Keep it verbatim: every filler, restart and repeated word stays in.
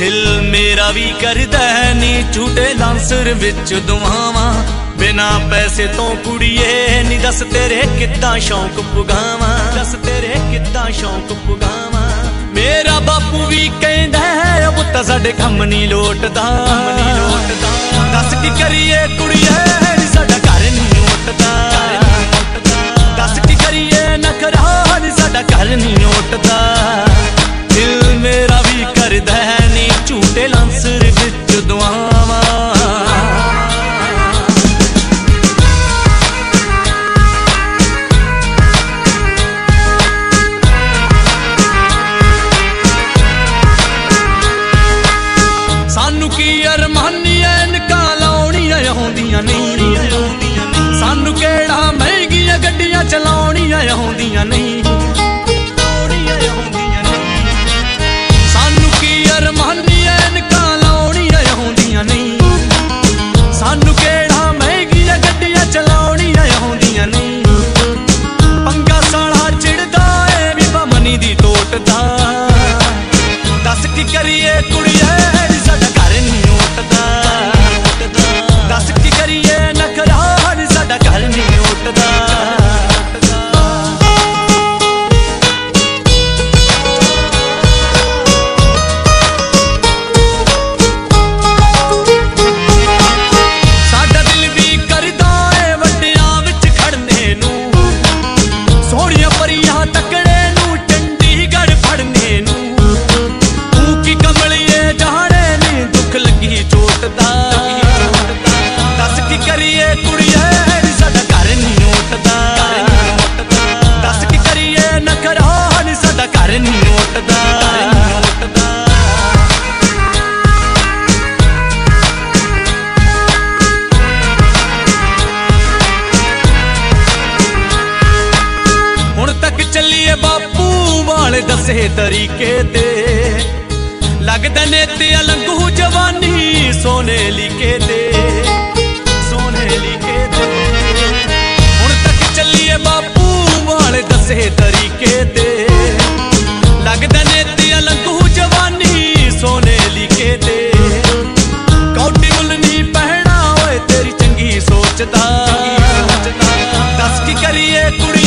दिल मेरा भी करदा है नी झूठे लांसर विच दुआवां बिना पैसे तो कुड़िए नी दस तेरे कितना शौक पुगावां दस तेरे कितना शौक पुगावां। मेरा बापू भी कहदा है पुत्ता साडे कम नी लोटदा दस की करिए कुड़िए नी साडा घर नी लोटदा दस की करिए नखरा नी साडा घर नी लोटदा। दिल मेरा भी करदा है नी झूठे लांसर विच दुआवां। सानू की अरमानी एनका लाउणियां आउंदियां नहीं सानू केड़ा महंगियां गड्डियां चलाउणियां आउंदियां नहीं सानू की अरमानी एनका लाउणियां आउंदियां नहीं सानू केड़ा महंगियां गड्डियां चलाउणियां आउंदियां नहीं। पंगा साला चिड़दा ऐ वी भमनी दी टोटदा दस की करिए कुड़िए चलिए बापू वाले दसे तरीके ते लगदा ने ते अलंघू जवानी सोने लिखे दे सोने लिखे दे। हुण तक चलिए बापू वाले दसे तरीके ते लगदा ने ते अलंघू जवानी सोने लिखे दे। कौटी मुल नहीं पहना होए तेरी चंगी सोचदा दस की करिए कुड़ी